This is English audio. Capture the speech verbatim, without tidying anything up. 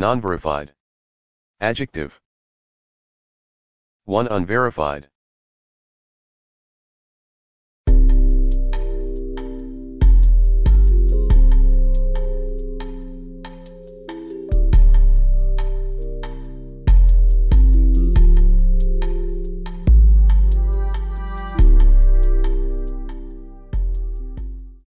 Non-verified. Adjective. one Unverified.